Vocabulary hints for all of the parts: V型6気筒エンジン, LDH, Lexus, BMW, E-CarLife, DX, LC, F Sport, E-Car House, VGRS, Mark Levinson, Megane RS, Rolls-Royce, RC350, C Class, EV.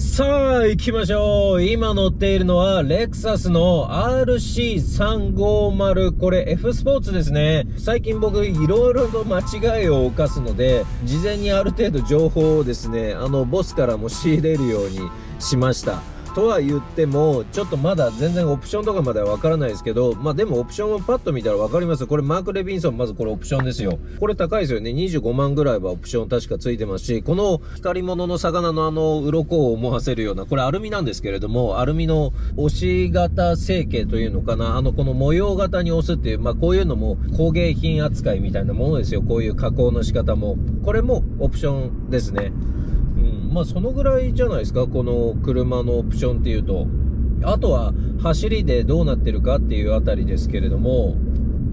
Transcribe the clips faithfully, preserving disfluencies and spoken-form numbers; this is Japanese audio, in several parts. さあ行きましょう。今乗っているのはレクサスの アールシーさんごーまる、 これ F スポーツですね。最近僕いろいろと間違いを犯すので、事前にある程度情報をですね、あのボスからも仕入れるようにしました。とは言ってもちょっとまだ全然オプションとかまではわからないですけど、まあでもオプションをパッと見たらわかります。これマーク・レヴィンソン、まずこれオプションですよ。これ高いですよね。にじゅうごまんぐらいはオプション確かついてますし、この光り物の魚のあの鱗を思わせるような、これアルミなんですけれども、アルミの押し型成形というのかな、あのこの模様型に押すっていう、まあこういうのも工芸品扱いみたいなものですよ。こういう加工の仕方も、これもオプションですね。まあそのぐらいじゃないですか、この車のオプションっていうと。あとは走りでどうなってるかっていうあたりですけれども、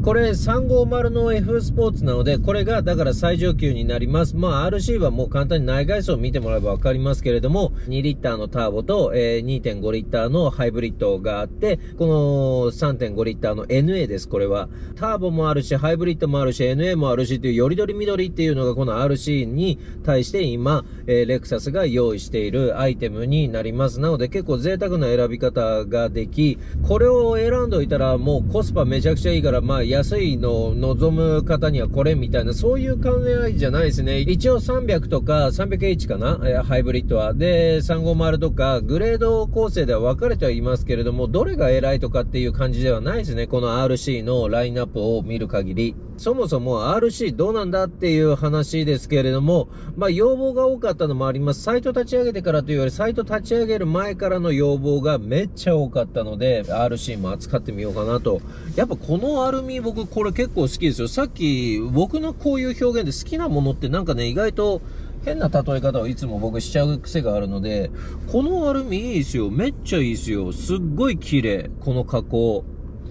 これさんごーまるの F スポーツなので、これがだから最上級になります。まあ アールシー はもう簡単に内外装を見てもらえばわかりますけれども、にリッターのターボと にてんご リッターのハイブリッドがあって、この さんてんご リッターの エヌエー です、これは。ターボもあるし、ハイブリッドもあるし、エヌエー もあるしっていう、よりどりみどりっていうのがこの アールシー に対して今、レクサスが用意しているアイテムになります。なので結構贅沢な選び方ができ、これを選んでおいたらもうコスパめちゃくちゃいいから、まあ安いのを望む方にはこれみたいな、そういう考えじゃないですね。一応さんびゃくとか さんびゃくエイチ かな、ハイブリッドは。で、さんごーまるとかグレード構成では分かれてはいますけれども、どれが偉いとかっていう感じではないですね、この アールシー のラインナップを見る限り。そもそも アールシー どうなんだっていう話ですけれども、まあ要望が多かったのもあります。サイト立ち上げてからというより、サイト立ち上げる前からの要望がめっちゃ多かったので、アールシー も扱ってみようかなと。やっぱこのアルミ、僕これ結構好きですよ。さっき僕のこういう表現で好きなものってなんかね、意外と変な例え方をいつも僕しちゃう癖があるので、このアルミいいですよ。めっちゃいいですよ。すっごい綺麗。この加工。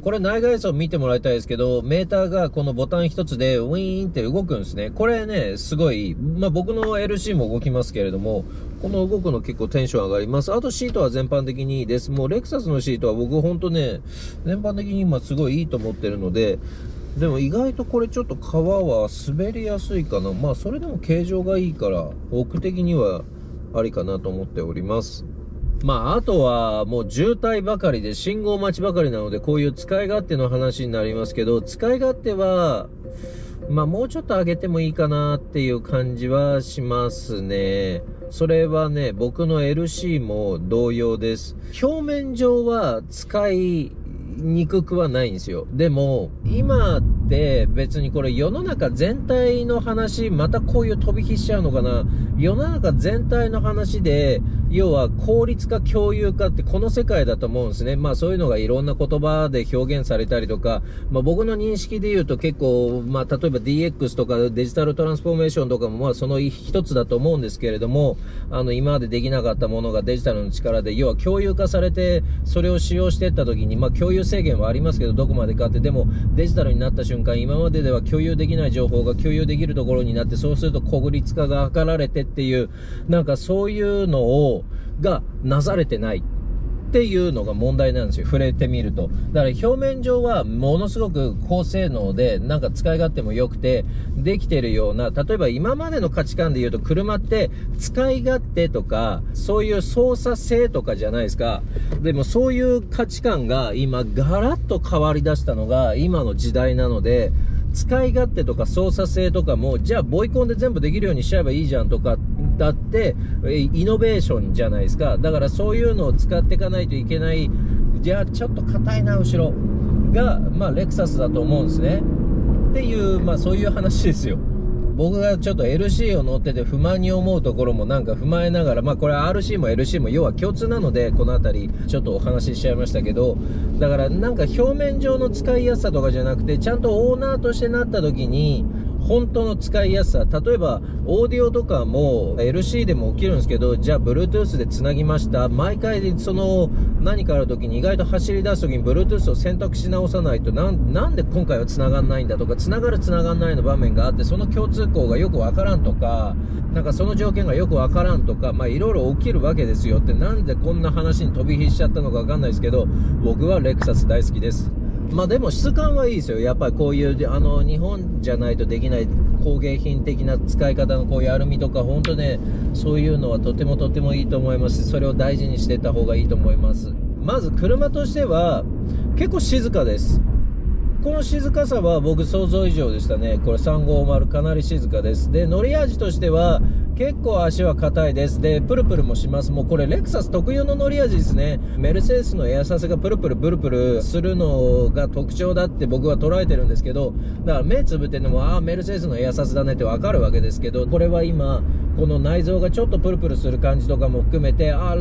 これ内外装見てもらいたいですけど、メーターがこのボタン一つでウィーンって動くんですね。これね、すごい、まあ、僕の エルシー も動きますけれども、この動くの結構テンション上がります。あとシートは全般的にいいです。もうレクサスのシートは僕ほんとね、全般的に今すごいいいと思ってるので、でも意外とこれちょっと皮は滑りやすいかな。まあそれでも形状がいいから、僕的にはありかなと思っております。まあ、あとはもう渋滞ばかりで信号待ちばかりなので、こういう使い勝手の話になりますけど、使い勝手は、まあもうちょっと上げてもいいかなっていう感じはしますね。それはね、僕の エルシー も同様です。表面上は使いにくくはないんですよ。でも、今って別にこれ世の中全体の話、またこういう飛び火しちゃうのかな。世の中全体の話で、要は効率化共有化ってこの世界だと思うんですね。まあそういうのがいろんな言葉で表現されたりとか、まあ僕の認識で言うと結構、まあ例えば ディーエックス とかデジタルトランスフォーメーションとかもまあその一つだと思うんですけれども、あの今までできなかったものがデジタルの力で、要は共有化されて、それを使用していった時に、まあ共有制限はありますけど、どこまでかって、でもデジタルになった瞬間、今まででは共有できない情報が共有できるところになって、そうすると効率化が図られてっていう、なんかそういうのを、がなされてないっていうのが問題なんですよ、触れてみると。だから表面上はものすごく高性能で、なんか使い勝手も良くてできてるような、例えば今までの価値観で言うと、車って使い勝手とかそういう操作性とかじゃないですか。でもそういう価値観が今ガラッと変わりだしたのが今の時代なので、使い勝手とか操作性とかも、じゃあボイコンで全部できるようにしちゃえばいいじゃんとかだってイノベーションじゃないですか。だからそういうのを使っていかないといけない。じゃあちょっと硬いな後ろが、まあレクサスだと思うんですねっていう、まあそういう話ですよ。僕がちょっと エルシー を乗ってて不満に思うところもなんか踏まえながら、まあこれ アールシー も エルシー も要は共通なので、この辺りちょっとお話ししちゃいましたけど、だからなんか表面上の使いやすさとかじゃなくて、ちゃんとオーナーとしてなった時に本当の使いやすさ、例えばオーディオとかも エルシー でも起きるんですけど、じゃあ Bluetooth でつなぎました。毎回その何かある時に、意外と走り出す時に Bluetooth を選択し直さないと、な ん, なんで今回はつながんないんだとか、つながるつながんないの場面があって、その共通項がよくわからんとか、なんかその条件がよくわからんとか、まあいろいろ起きるわけですよって。なんでこんな話に飛び火しちゃったのかわかんないですけど、僕はレクサス大好きです。まあでも質感はいいですよ。やっぱりこういうあの日本じゃないとできない工芸品的な使い方のこういうアルミとか、本当ね、そういうのはとてもとてもいいと思います。それを大事にしていった方がいいと思います。まず車としては結構静かです。この静かさは僕想像以上でしたね。これさんごーまるかなり静かです。で、乗り味としては結構足は硬いです。で、プルプルもします。もうこれレクサス特有の乗り味ですね。メルセデスのエアサスがプルプルプルプルするのが特徴だって僕は捉えてるんですけど、だから目つぶってでも、ああ、メルセデスのエアサスだねってわかるわけですけど、これは今、この内臓がちょっとプルプルする感じとかも含めて、ああ、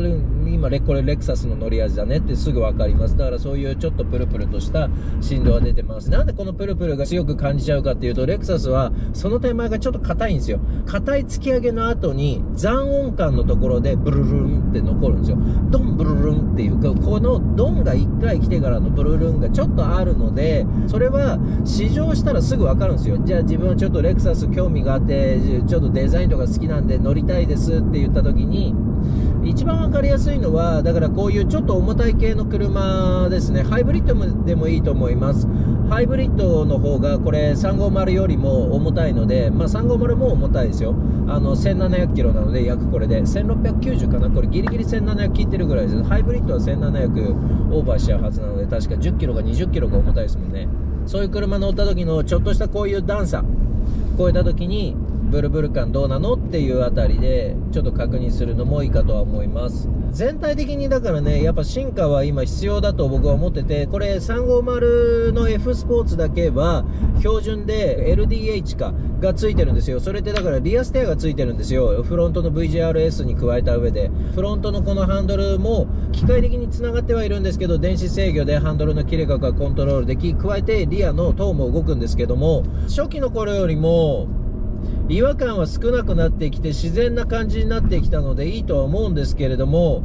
今これレクサスの乗り味だねってすぐ分かります。だからそういうちょっとプルプルとした振動が出てます。なんでこのプルプルが強く感じちゃうかっていうと、レクサスはその手前がちょっと硬いんですよ。硬い突き上げの後に残音感のところでブルルンって残るんですよ。ドンブルルンっていうか、このドンがいっかい来てからのブルルンがちょっとあるので、それは試乗したらすぐ分かるんですよ。じゃあ自分はちょっとレクサス興味があってちょっとデザインとか好きなんで乗りたいですって言った時に一番分かりやすいのは、だからこういうちょっと重たい系の車ですね。ハイブリッドでもいいと思います。ハイブリッドの方がこれさんごーまるよりも重たいので、まあ、さんごーまるも重たいですよ。あのせんななひゃくキロなので、約これでせんろっぴゃくきゅうじゅうかな、これギリギリせんななひゃく切ってるぐらいです。ハイブリッドはせんななひゃくオーバーしちゃうはずなので、確かじゅっキロかにじゅっキロが重たいですもんね。そういう車乗った時のちょっとしたこういう段差超えた時にブルブル感どうなのっていうあたりでちょっと確認するのもいいかとは思います。全体的にだからね、やっぱ進化は今必要だと僕は思ってて、これさんごーまるの F スポーツだけは標準で エルディーエイチ かがついてるんですよ。それってだからリアステアがついてるんですよ。フロントの ブイジーアールエス に加えた上で、フロントのこのハンドルも機械的につながってはいるんですけど、電子制御でハンドルの切れ角がコントロールでき、加えてリアの塔も動くんですけども、初期の頃よりも違和感は少なくなってきて自然な感じになってきたのでいいとは思うんですけれども、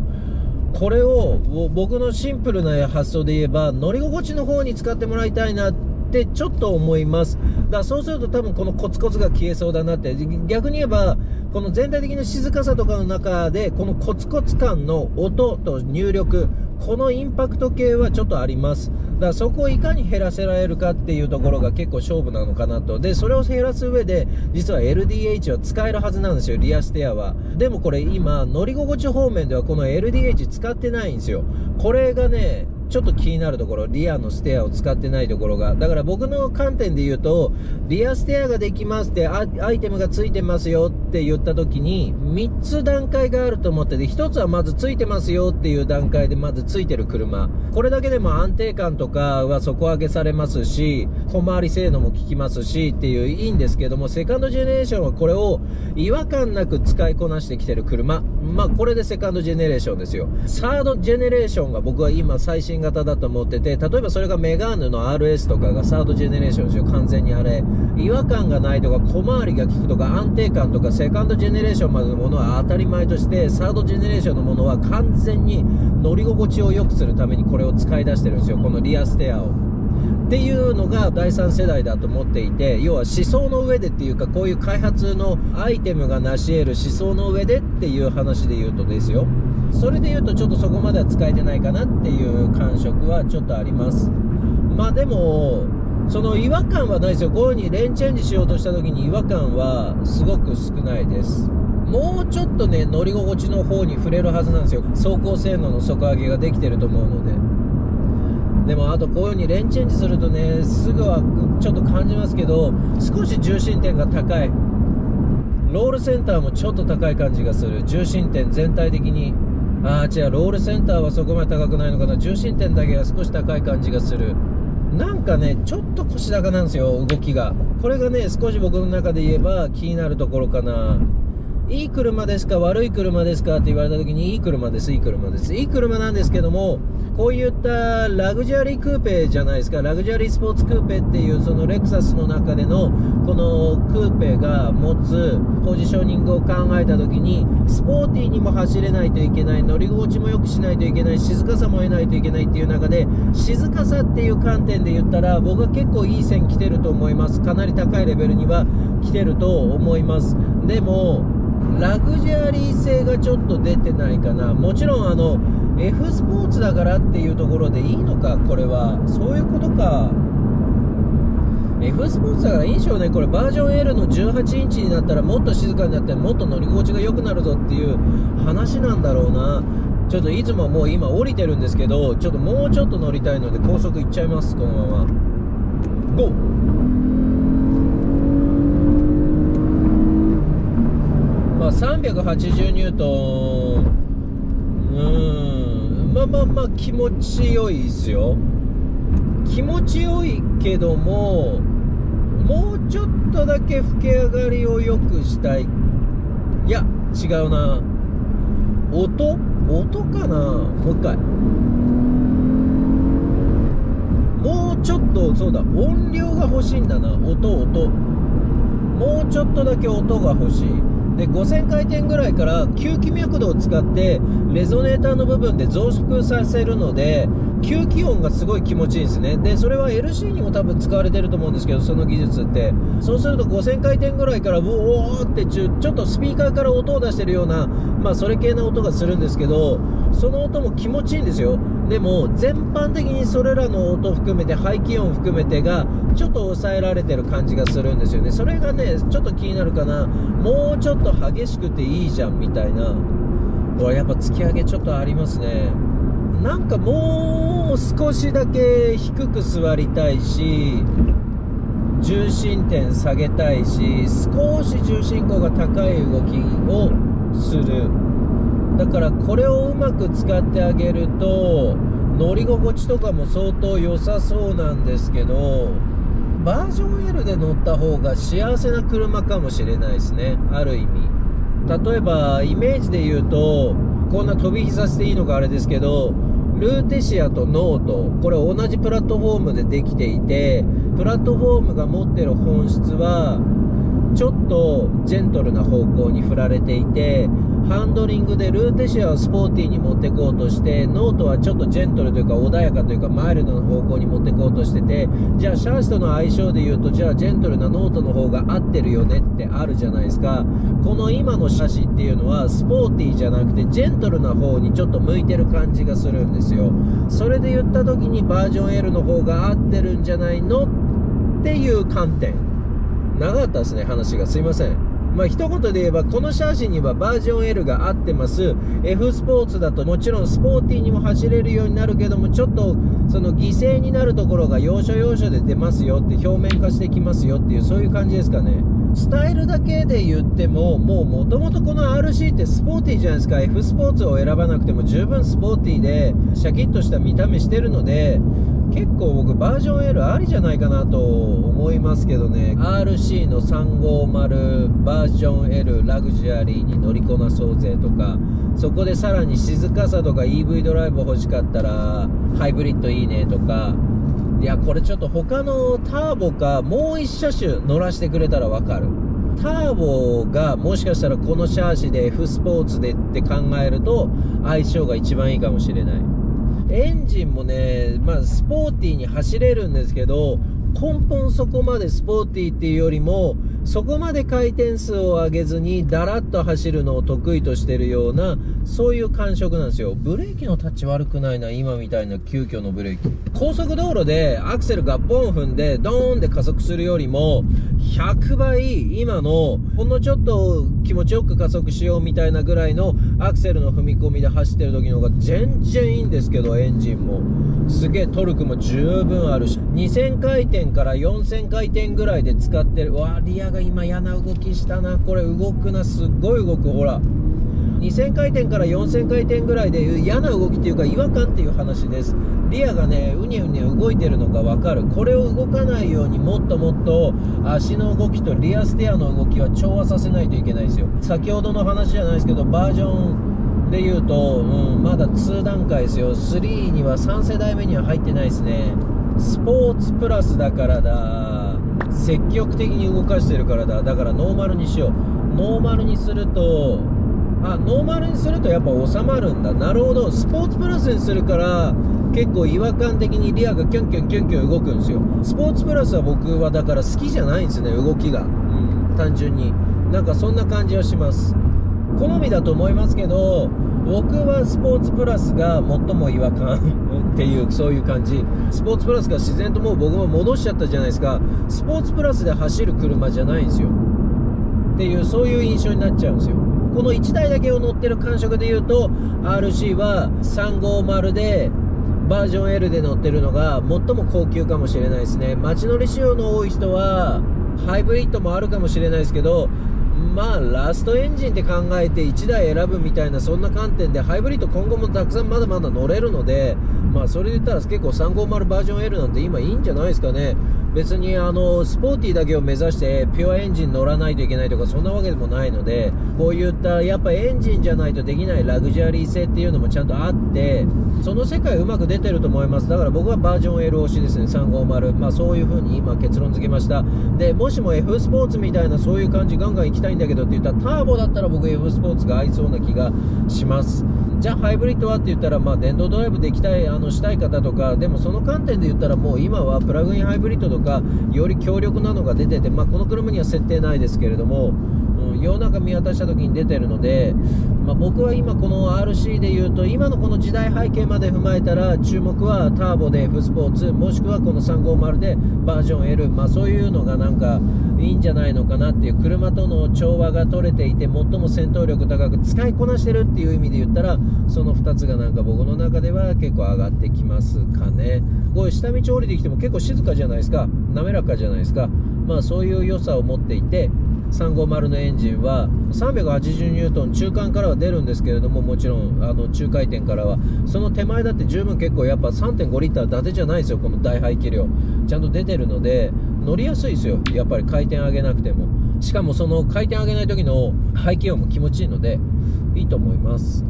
これを僕のシンプルな発想で言えば乗り心地の方に使ってもらいたいなってちょっと思います。だからそうすると多分このコツコツが消えそうだなって、逆に言えばこの全体的な静かさとかの中でこのコツコツ感の音と入力、このインパクト系はちょっとあります。だからそこをいかに減らせられるかっていうところが結構勝負なのかなと。でそれを減らす上で実は エルディーエイチ は使えるはずなんですよ、リアステアは。でもこれ今乗り心地方面ではこの エルディーエイチ 使ってないんですよ。これがねちょっと気になるところ、リアのステアを使ってないところが。だから僕の観点で言うと、リアステアができますって ア, アイテムがついてますよって言った時にみっつ段階があると思ってて、ひとつはまずついてますよっていう段階でまずついてる車、これだけでも安定感とかは底上げされますし、小回り性能も効きますしっていういいんですけども、セカンドジェネレーションはこれを違和感なく使いこなしてきてる車、まあこれでセカンドジェネレーションですよ。サードジェネレーションが僕は今最新型だと思ってて、例えばそれがメガーヌの アールエス とかがサードジェネレーションですよ。完全にあれ違和感がないとか小回りが効くとか安定感とか、セカンドジェネレーションまでのものは当たり前として、サードジェネレーションのものは完全に乗り心地を良くするためにこれを使い出してるんですよ、このリアステアを。っていうのがだいさん世代だと思っていて、要は思想の上でっていうか、こういう開発のアイテムが成し得る思想の上でっていう話で言うとですよ、それで言うとちょっとそこまでは使えてないかなっていう感触はちょっとあります。まあでもその違和感はないですよ。こういう風にレーンチェンジしようとした時に違和感はすごく少ないです。もうちょっとね乗り心地の方に触れるはずなんですよ、走行性能の底上げができてると思うので。でもあとこういう風にレーンチェンジするとね、すぐはちょっと感じますけど、少し重心点が高い、ロールセンターもちょっと高い感じがする。重心点全体的に、あー違う、ロールセンターはそこまで高くないのかな、重心点だけが少し高い感じがする。なんかねちょっと腰高なんですよ、動きが。これがね少し僕の中で言えば気になるところかな。いい車ですか悪い車ですかって言われた時に、いい車です、いい車です、いい車なんですけども、こういったラグジュアリークーペじゃないですか、ラグジュアリースポーツクーペっていう、そのレクサスの中でのこのクーペが持つポジショニングを考えた時に、スポーティーにも走れないといけない、乗り心地も良くしないといけない、静かさも得ないといけないっていう中で、静かさっていう観点で言ったら僕は結構いい線来てると思います。かなり高いレベルには来てると思います。でもラグジュアリー性がちょっと出てないかな。もちろんあの F スポーツだからっていうところでいいのか、これは。そういうことか。F スポーツだからいいでしょうね。これバージョン L のじゅうはちインチになったらもっと静かになってもっと乗り心地が良くなるぞっていう話なんだろうな。ちょっといつももう今降りてるんですけど、ちょっともうちょっと乗りたいので高速行っちゃいます、このまま。ゴー。まあさんびゃくはちじゅうニュートン、うーん、まあまあまあ気持ちよいですよ。気持ちよいけども、もうちょっとだけ吹き上がりを良くしたい。いや違うな、音音かな。もう一回、もうちょっと、そうだ、音量が欲しいんだな。音音もうちょっとだけ音が欲しいで、ごせんかいてんぐらいから吸気脈動を使ってレゾネーターの部分で増幅させるので、吸気音がすごい気持ちいいですね。でそれは エルシー にも多分使われてると思うんですけど、その技術って。そうするとごせんかいてんぐらいからうおーってちょ、ちょっとスピーカーから音を出してるような、まあそれ系の音がするんですけど、その音も気持ちいいんですよ。でも全般的にそれらの音含めて排気音含めてがちょっと抑えられてる感じがするんですよね。それがねちょっと気になるかな。もうちょっと激しくていいじゃんみたいな。うわ、やっぱ突き上げちょっとありますね。なんかもう少しだけ低く座りたいし、重心点下げたいし、少し重心高が高い動きをする。だからこれをうまく使ってあげると乗り心地とかも相当良さそうなんですけど、バージョン L で乗った方が幸せな車かもしれないですね、ある意味。例えばイメージで言うと、こんな飛び火させていいのかあれですけど、ルーテシアとノート、これ同じプラットフォームでできていて、プラットフォームが持ってる本質はちょっとジェントルな方向に振られていて、ハンドリングでルーテシアをスポーティーに持ってこうとして、ノートはちょっとジェントルというか穏やかというかマイルドな方向に持ってこうとしてて、じゃあシャーシとの相性で言うと、じゃあジェントルなノートの方が合ってるよねってあるじゃないですか。この今のシャシっていうのはスポーティーじゃなくてジェントルな方にちょっと向いてる感じがするんですよ。それで言った時にバージョン L の方が合ってるんじゃないのっていう観点。長かったですね話が、すいません。まあ一言で言えば、このシャーシにはバージョン L が合ってます。 F スポーツだともちろんスポーティーにも走れるようになるけども、ちょっとその犠牲になるところが要所要所で出ますよって、表面化してきますよっていう、そういう感じですかね。スタイルだけで言っても、もう元々この アールシー ってスポーティーじゃないですか。 F スポーツを選ばなくても十分スポーティーでシャキッとした見た目してるので、結構僕バージョン L ありじゃないかなと思いますけどね。 アールシー のさんごーまるバージョン L ラグジュアリーに乗りこなそうぜとか、そこでさらに静かさとか イーブイ ドライブ欲しかったらハイブリッドいいねとか、いやこれちょっと他のターボかもういち車種乗らせてくれたらわかる。ターボがもしかしたらこのシャーシで F スポーツでって考えると相性が一番いいかもしれない。エンジンもね、まあ、スポーティーに走れるんですけど、根本そこまでスポーティーっていうよりも、そこまで回転数を上げずにだらっと走るのを得意としてるような、そういう感触なんですよ。ブレーキのタッチ悪くないな、今みたいな急遽のブレーキ。高速道路でアクセルがボン踏んでドーンって加速するよりもひゃくばい今のほんのちょっと気持ちよく加速しようみたいなぐらいのアクセルの踏み込みで走ってる時の方が全然いいんですけど、エンジンもすげえトルクも十分あるし、にせんかいてんからよんせんかいてんぐらいで使ってる。わー、リアが今嫌な動きしたな。これ動くな、すっごい動く。ほらにせんかいてんからよんせんかいてんぐらいで嫌な動きっていうか違和感っていう話です。リアがねうにうに動いてるのが分かる。これを動かないようにもっともっと足の動きとリアステアの動きは調和させないといけないですよ。先ほどの話じゃないですけど、バージョンで言うと、うん、まだにだんかいですよ。さんにはさんせだいめには入ってないですね。スポーツプラスだからだ、積極的に動かしてるからだ、だからノーマルにしよう。ノーマルにすると、あ、ノーマルにするとやっぱ収まるんだ。なるほど。スポーツプラスにするから結構違和感的にリアがキュンキュンキュンキュン動くんですよ。スポーツプラスは僕はだから好きじゃないんですね、動きが。うん、単純になんかそんな感じはします。好みだと思いますけど、僕はスポーツプラスが最も違和感っていう、そういう感じ。スポーツプラスが自然ともう僕も戻しちゃったじゃないですか。スポーツプラスで走る車じゃないんですよっていう、そういう印象になっちゃうんですよ。このいちだいだけを乗ってる感触で言うと アールシー はさんびゃくごじゅうでバージョン エル で乗ってるのが最も高級かもしれないですね。街乗り仕様の多い人はハイブリッドもあるかもしれないですけど、まあラストエンジンって考えていちだい選ぶみたいな、そんな観点でハイブリッド今後もたくさんまだまだ乗れるので、まあそれで言ったら結構さんびゃくごじゅうバージョン エル なんて今いいんじゃないですかね。別にあのスポーティーだけを目指してピュアエンジン乗らないといけないとかそんなわけでもないので、こういったやっぱエンジンじゃないとできないラグジュアリー性っていうのもちゃんとあって、その世界うまく出てると思います。だから僕はバージョン エル 推しですね、さんびゃくごじゅう。まあそういう風に今結論付けました。でもしも エフ スポーツみたいなそういう感じガンガン行きたいんだけどって言ったらターボだったら僕 エフ スポーツが合いそうな気がします。じゃあハイブリッドはって言ったら、まあ電動ドライブできたい、あのしたい方とか、でもその観点で言ったらもう今はプラグインハイブリッドとかより強力なのが出てて、まあこの車には設定ないですけれども、うん、世の中見渡した時に出てるので、まあ、僕は今この アールシー で言うと今のこの時代背景まで踏まえたら注目はターボで エフ スポーツ、もしくはこのさんびゃくごじゅうでバージョン エル、まあそういうのがなんかいいんじゃないのかなっていう、車との調和が取れていて最も戦闘力高く使いこなしてるっていう意味で言ったらそのふたつがなんか僕の中では結構上がってきますかね。こういう下道降りてきても結構静かじゃないですか、滑らかじゃないですか。まあそういう良さを持っていて、さんびゃくごじゅうのエンジンはさんびゃくはちじゅうニュートン中間からは出るんですけれども、もちろんあの中回転からはその手前だって十分結構やっぱ さんてんごリッター伊達じゃないですよ、この大排気量ちゃんと出てるので乗りやすいですよ、やっぱり回転上げなくても。しかもその回転上げない時の排気量も気持ちいいのでいいと思います。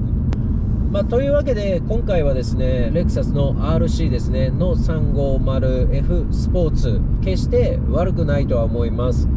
まあ、というわけで今回はですねレクサスの アールシー ですねの さんびゃくごじゅうエフ スポーツ、決して悪くないとは思います。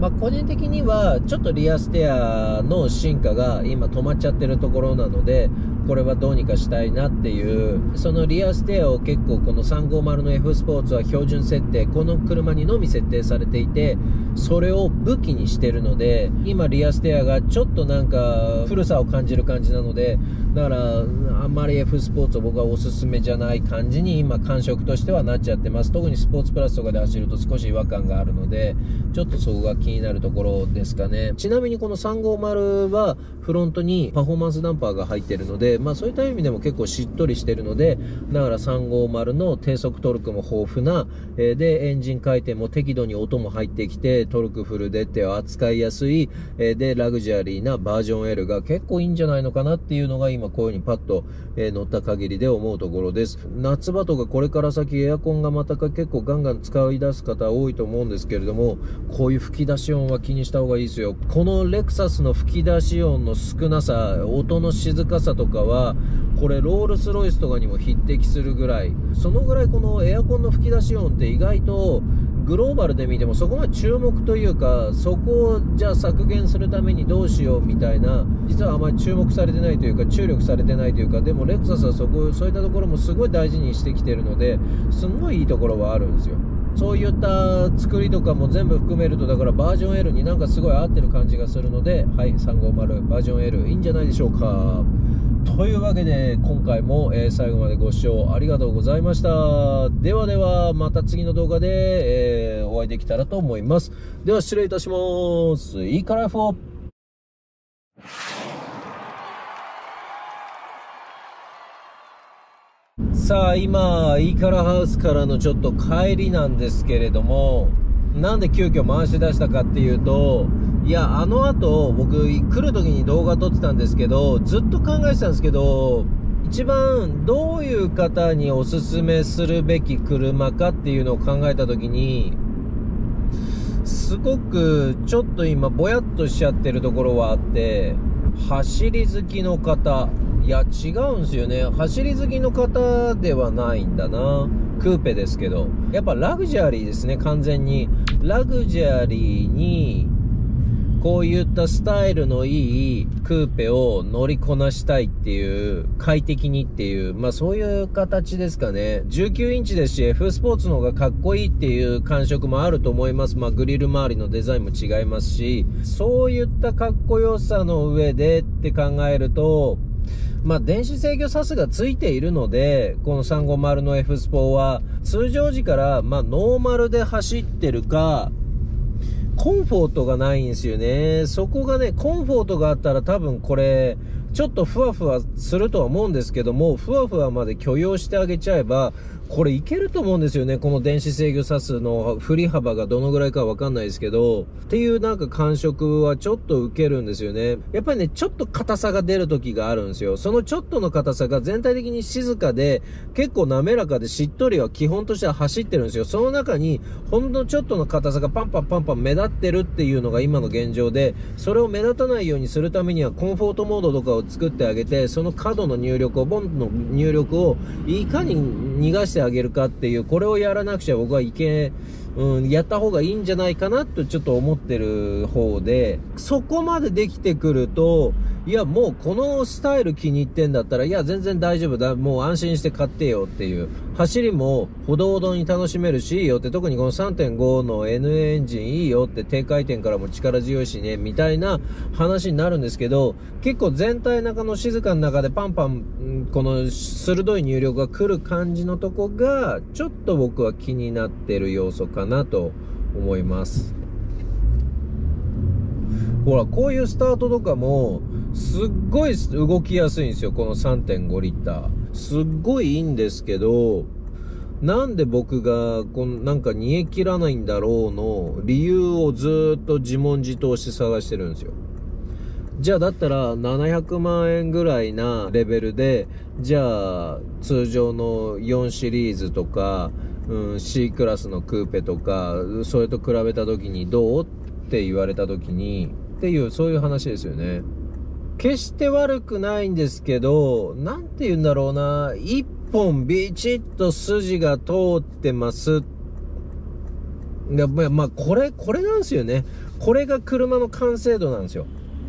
まあ、個人的にはちょっとリアステアの進化が今止まっちゃってるところなので、これはどうにかしたいなっていう、そのリアステアを結構このさんびゃくごじゅうの エフ スポーツは標準設定、この車にのみ設定されていてそれを武器にしてるので、今リアステアがちょっとなんか古さを感じる感じなので、だからあんまり エフ スポーツを僕はおすすめじゃない感じに今感触としてはなっちゃってます。特にスポーツプラスとかで走ると少し違和感があるので、ちょっとそこが気になるところですかね。ちなみにこのさんびゃくごじゅうはフロントにパフォーマンスダンパーが入ってるので、まあそういった意味でも結構しっとりしてるので、だからさんびゃくごじゅうの低速トルクも豊富な、えー、でエンジン回転も適度に音も入ってきてトルクフルでって扱いやすい、えー、でラグジュアリーなバージョン エル が結構いいんじゃないのかなっていうのが今こういう風にパッと、えー、乗った限りで思うところです。夏場とかこれから先エアコンがまた結構ガンガン使い出す方多いと思うんですけれども、こういう吹き出し音は気にした方がいいですよ。このレクサスの吹き出し音の少なさ、音の静かさとかはこれロールスロイスとかにも匹敵するぐらい、そのぐらいこのエアコンの吹き出し音って意外とグローバルで見てもそこまで注目というか、そこをじゃあ削減するためにどうしようみたいな、実はあまり注目されてないというか注力されてないというか、でもレクサスはそこそういったところもすごい大事にしてきてるので、すごいいいところはあるんですよ。そういった作りとかも全部含めると、だからバージョン エル になんかすごい合ってる感じがするので、はい、さんびゃくごじゅうバージョン エル いいんじゃないでしょうか。というわけで今回も最後までご視聴ありがとうございました。ではではまた次の動画でお会いできたらと思います。では失礼いたします。いいカライフを。さあ今イーカラハウスからのちょっと帰りなんですけれども、なんで急遽回し出したかっていうと、いやあの後僕来る時に動画撮ってたんですけど、ずっと考えてたんですけど、一番どういう方におすすめするべき車かっていうのを考えた時にすごくちょっと今ぼやっとしちゃってるところはあって、走り好きの方、いや違うんですよね、走り好きの方ではないんだな、クーペですけどやっぱラグジュアリーですね。完全にラグジュアリーにこういったスタイルのいいクーペを乗りこなしたいっていう、快適にっていう、まあそういう形ですかね。じゅうきゅうインチですし エフ スポーツの方がかっこいいっていう感触もあると思います。まあグリル周りのデザインも違いますし、そういったかっこよさの上でって考えるとまあ、電子制御サスがついているので、このさんごまるの F スポは通常時からまあノーマルで走ってるか、コンフォートがないんですよね。そこがね、コンフォートがあったら多分これちょっとふわふわするとは思うんですけども、ふわふわまで許容してあげちゃえばこれいけると思うんですよね。この電子制御サスの振り幅がどのぐらいかわかんないですけどっていうなんか感触はちょっと受けるんですよね。やっぱりね、ちょっと硬さが出る時があるんですよ。そのちょっとの硬さが全体的に静かで結構滑らかでしっとりは基本としては走ってるんですよ。その中にほんのちょっとの硬さがパンパンパンパン目立ってるっていうのが今の現状で、それを目立たないようにするためにはコンフォートモードとかを作ってあげて、その角の入力をボンの入力をいかに逃がしてあげるかっていう、これをやらなくちゃ僕はいけ、うん、やった方がいいんじゃないかなとちょっと思ってる方で、そこまでできてくると、いやもうこのスタイル気に入ってんだったら、いや全然大丈夫だ、もう安心して買ってよっていう、走りもほどほどに楽しめるしいいよって、特にこの さんてんご の エヌ エンジンいいよって、低回転からも力強いしねみたいな話になるんですけど、結構全体中の静かの中でパンパンこの鋭い入力が来る感じのとこがちょっと僕は気になってる要素かなと思います。ほら、こういうスタートとかもすっごい動きやすいんですよ、この さんてんご リッター。すっごいいいんですけど、なんで僕がこのなんか煮え切らないんだろうの理由をずっと自問自答して探してるんですよ。じゃあだったらななひゃくまんえんぐらいなレベルで、じゃあ通常のよんシリーズとか、うん、C クラスのクーペとか、それと比べた時にどうって言われた時にっていう、そういう話ですよね。決して悪くないんですけど、なんて言うんだろうな、一本ビチッと筋が通ってます。で、まあ、これ、これなんですよね。これが車の完成度なんですよ。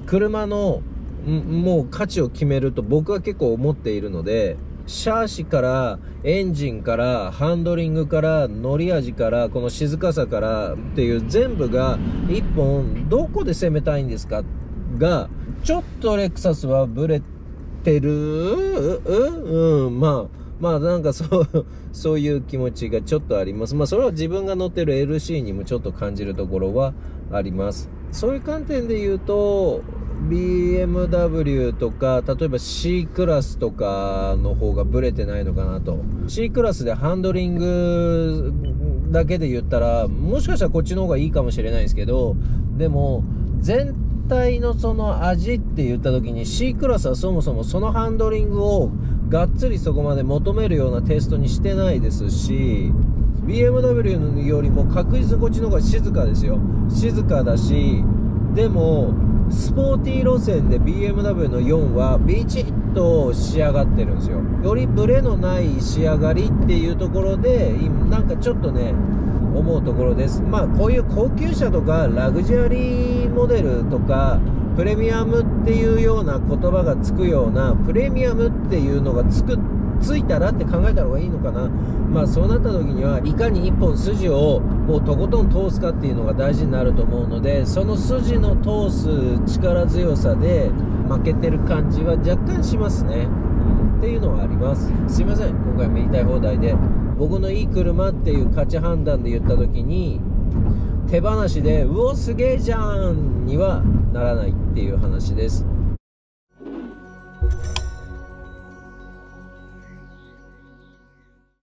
車の、もう価値を決めると僕は結構思っているので、シャーシから、エンジンから、ハンドリングから、乗り味から、この静かさからっていう全部が、一本、どこで攻めたいんですかが、ちょっとレクサスはブレてる、うん、まあまあなんかそうそういう気持ちがちょっとあります。まあそれは自分が乗ってる エルシー にもちょっと感じるところはあります。そういう観点で言うと ビーエムダブリュー とか、例えば C クラスとかの方がブレてないのかなと。 C クラスでハンドリングだけで言ったらもしかしたらこっちの方がいいかもしれないですけど、でも全体全体のその味って言った時に C クラスはそもそもそのハンドリングをがっつりそこまで求めるようなテイストにしてないですし、 ビーエムダブリュー よりも確実にこっちの方が静かですよ。静かだし、でもスポーティー路線で ビーエムダブリュー のよんはビチッと仕上がってるんですよ。よりブレのない仕上がりっていうところでなんかちょっとね思うところです。まあこういう高級車とかラグジュアリーモデルとかプレミアムっていうような言葉がつくような、プレミアムっていうのがつくついたらって考えた方がいいのかな。まあそうなった時にはいかに一本筋をもうとことん通すかっていうのが大事になると思うので、その筋の通す力強さで負けてる感じは若干しますね、うん、っていうのはあります。すいません、今回も言いたい放題で、僕のいい車っていう価値判断で言った時に手放しでうおすげえじゃんにはならないっていう話です。